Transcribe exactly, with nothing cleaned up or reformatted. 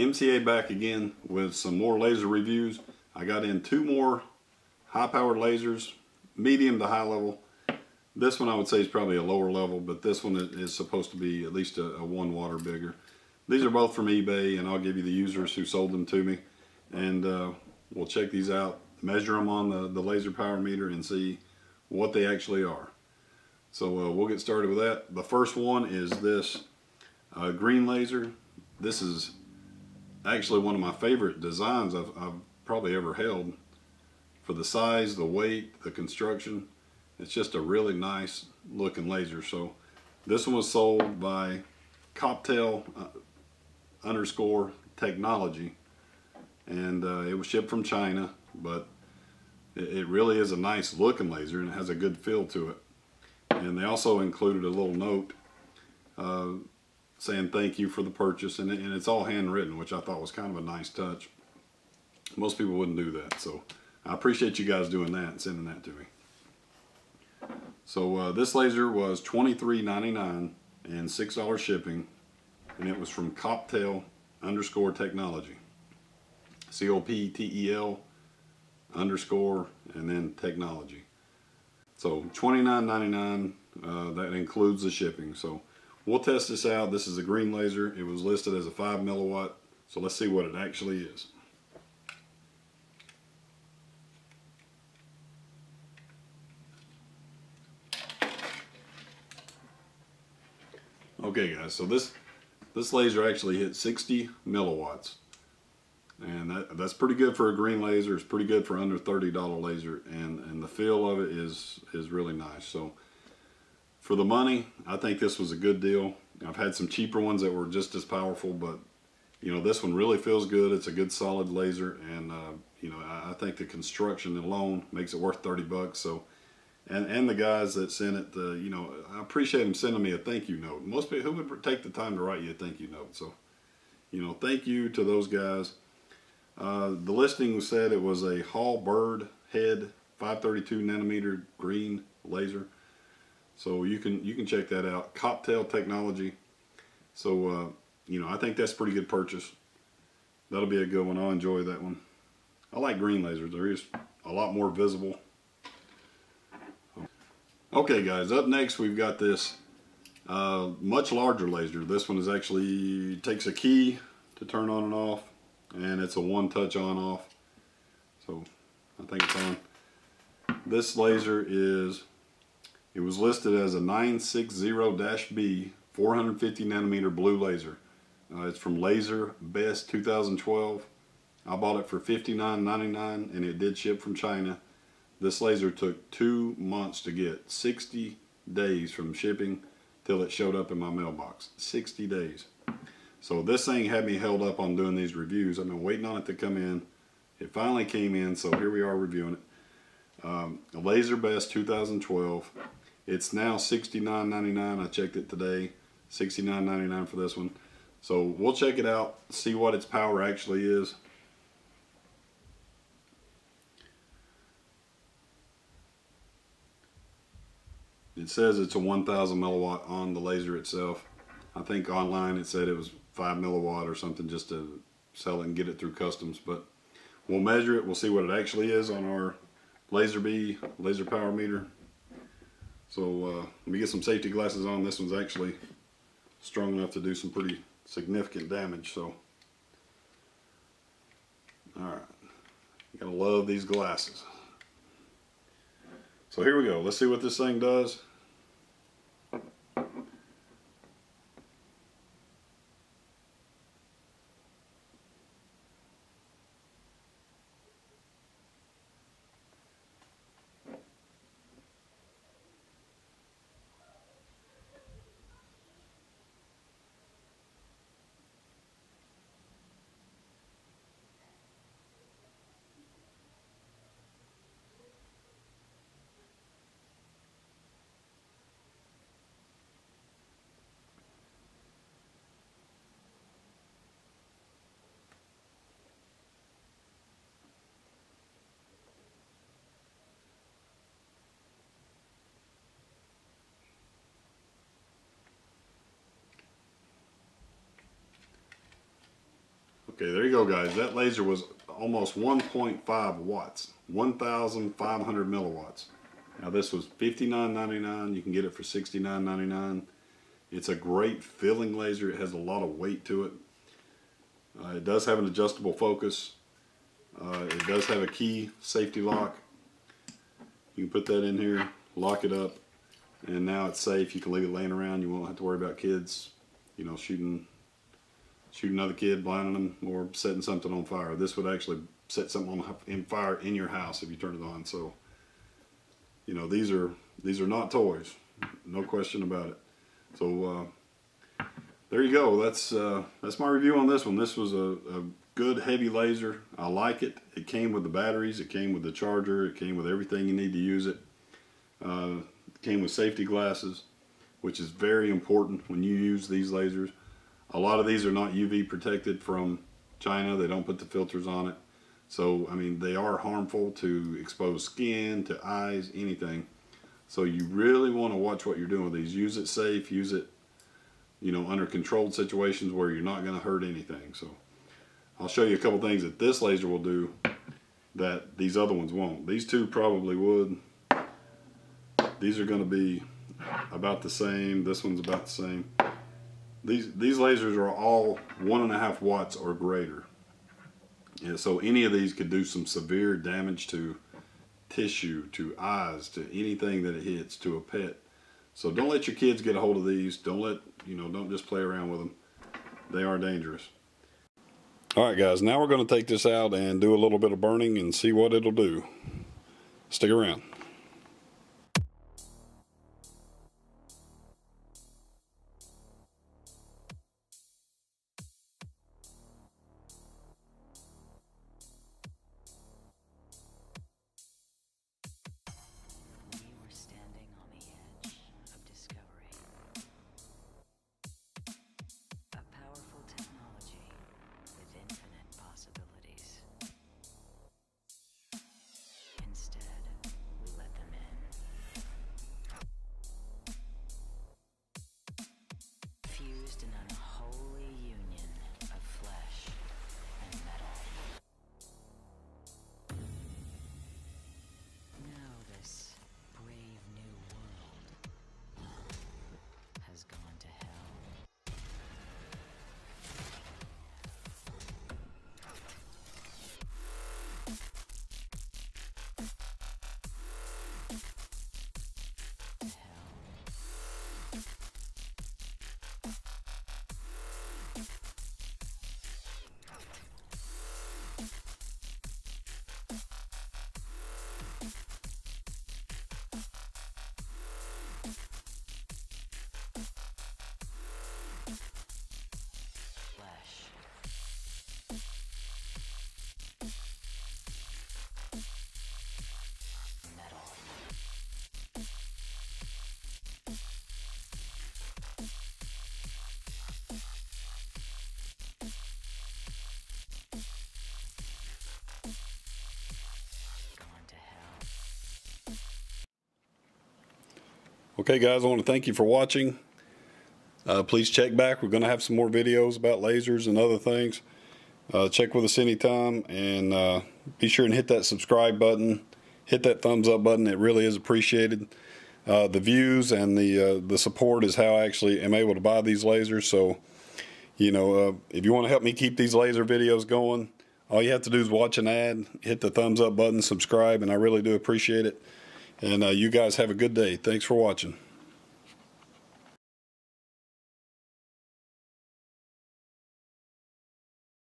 M C A back again with some more laser reviews. I got in two more high powered lasers, medium to high level. This one I would say is probably a lower level, but this one is supposed to be at least a, a one water bigger. These are both from eBay, and I'll give you the users who sold them to me, and uh, we'll check these out, measure them on the, the laser power meter and see what they actually are. So uh, we'll get started with that. The first one is this uh, green laser. This is actually one of my favorite designs I've, I've probably ever held. For the size, the weight, the construction, it's just a really nice looking laser. So this one was sold by Coptel uh, underscore technology, and uh, it was shipped from China, but it, it really is a nice looking laser, and it has a good feel to it. And they also included a little note uh, saying thank you for the purchase, and, and it's all handwritten, which I thought was kind of a nice touch. Most people wouldn't do that, so I appreciate you guys doing that and sending that to me. So uh, this laser was twenty-three ninety-nine and six dollars shipping, and it was from Coptel underscore technology, C O P T E L underscore and then technology. So twenty-nine ninety-nine, uh, that includes the shipping. So we'll test this out. This is a green laser. It was listed as a five milliwatt. So let's see what it actually is. Okay guys, so this, this laser actually hit sixty milliwatts. And that, that's pretty good for a green laser. It's pretty good for under thirty dollar laser, and, and the feel of it is, is really nice. So for the money, I think this was a good deal. I've had some cheaper ones that were just as powerful, but you know, this one really feels good. It's a good solid laser, and uh, you know, I, I think the construction alone makes it worth thirty bucks. So, and, and the guys that sent it, uh, you know, I appreciate them sending me a thank you note. Most people, who would take the time to write you a thank you note? So, you know, thank you to those guys. Uh, the listing said it was a Hall Bird head five thirty-two nanometer green laser, so you can you can check that out. Coptel technology. So uh, you know, I think that's a pretty good purchase. That'll be a good one. I'll enjoy that one. I like green lasers. They're just a lot more visible. Okay, guys. Up next, we've got this uh, much larger laser. This one is actually takes a key to turn on and off. And it's a one touch on off, so I think it's on. This laser is, it was listed as a nine sixty B four hundred fifty nanometer blue laser. Uh, it's from LaserBest two thousand twelve. I bought it for fifty-nine ninety-nine, and it did ship from China. This laser took two months to get, sixty days from shipping till it showed up in my mailbox. sixty days. So this thing had me held up on doing these reviews. I've been waiting on it to come in. It finally came in, so here we are reviewing it. Um, LaserBest two thousand twelve. It's now sixty-nine ninety-nine. I checked it today. sixty-nine ninety-nine for this one. So we'll check it out, see what its power actually is. It says it's a one thousand milliwatt on the laser itself. I think online it said it was five milliwatt or something, just to sell it and get it through customs. But we'll measure it, we'll see what it actually is on our LaserBee laser power meter. So uh, let me get some safety glasses on. This one's actually strong enough to do some pretty significant damage. So, all right, you gotta love these glasses. So here we go. Let's see what this thing does. Okay, there you go, guys. That laser was almost one point five watts, one thousand five hundred milliwatts. Now this was fifty-nine ninety-nine. You can get it for sixty-nine ninety-nine. It's a great filling laser. It has a lot of weight to it. Uh, it does have an adjustable focus. Uh, it does have a key safety lock. You can put that in here, lock it up, and now it's safe. You can leave it laying around. You won't have to worry about kids, you know, shooting shooting another kid, blinding them, or setting something on fire. This would actually set something on in fire in your house if you turn it on. So, you know, these are these are not toys, no question about it. So uh, there you go. That's uh, that's my review on this one. This was a, a good heavy laser. I like it. It came with the batteries. It came with the charger. It came with everything you need to use it. Uh, it came with safety glasses, which is very important when you use these lasers. A lot of these are not U V protected from China. They don't put the filters on it. So, I mean, they are harmful to exposed skin, to eyes, anything. So you really want to watch what you're doing with these. Use it safe. Use it, you know, under controlled situations where you're not going to hurt anything. So I'll show you a couple things that this laser will do that these other ones won't. These two probably would. These are going to be about the same. This one's about the same. These, these lasers are all one and a half watts or greater. Yeah, so any of these could do some severe damage to tissue, to eyes, to anything that it hits, to a pet. So don't let your kids get a hold of these. Don't let, you know, don't just play around with them. They are dangerous. All right, guys, now we're going to take this out and do a little bit of burning and see what it'll do. Stick around. Okay, guys, I want to thank you for watching. Uh, please check back. We're going to have some more videos about lasers and other things. Uh, check with us anytime, and uh, be sure and hit that subscribe button. Hit that thumbs up button. It really is appreciated. Uh, the views and the uh, the support is how I actually am able to buy these lasers. So, you know, uh, if you want to help me keep these laser videos going, all you have to do is watch an ad, hit the thumbs up button, subscribe, and I really do appreciate it. And uh, you guys have a good day. Thanks for watching.